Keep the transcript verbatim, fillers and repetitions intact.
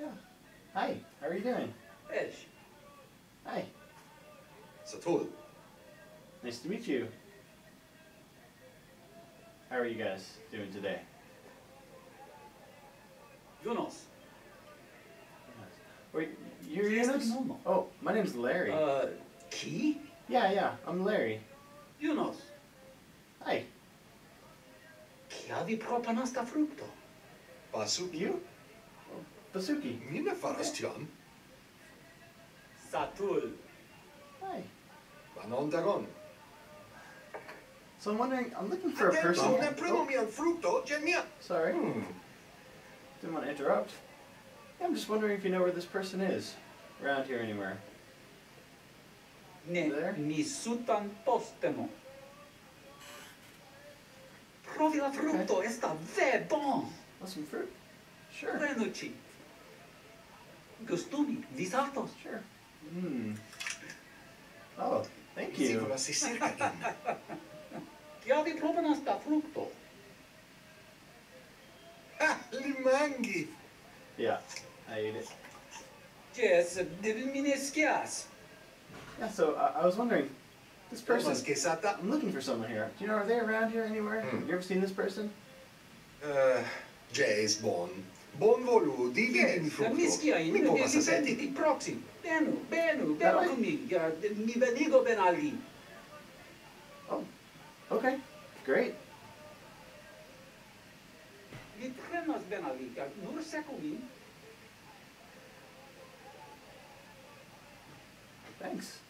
Yeah. Hi, how are you doing? Hey. Hi. Satoru. Nice to meet you. How are you guys doing today? Jonas. Wait, you're Jonas? Oh, my name's Larry. Uh, Key? Yeah, yeah, I'm Larry. Jonas. Hi. Chiavi propanasta frutto. Basuki. You? Basuki. Mina Farastian. Satul. Hi. Banondaron. So I'm wondering, I'm looking for a person. Oh. Sorry. Hmm. Didn't want to interrupt. I'm just wondering if you know where this person is. Around here anywhere. Ne nisutan postemo. Provi la frutto, esta ve bon. Want some fruit? Sure. Renucci. Gustumi, disartos. Sure. Mmm. Oh, thank you. Chiavi provenasta frutto. Ah, limangi. Yeah, I ate it. Yes, diminiscias. Yeah, so uh, I was wondering, this person. I'm looking for someone here. Do you know, are they around here anywhere? Mm. You ever seen this person? Uh, Jays bon. Bon volu, divin frutto. Mischia in di proxim. Benu, benu, benu comiga, mi benigo benali. Oh, okay, great. Vi prenas benali, nur secumi. Thanks.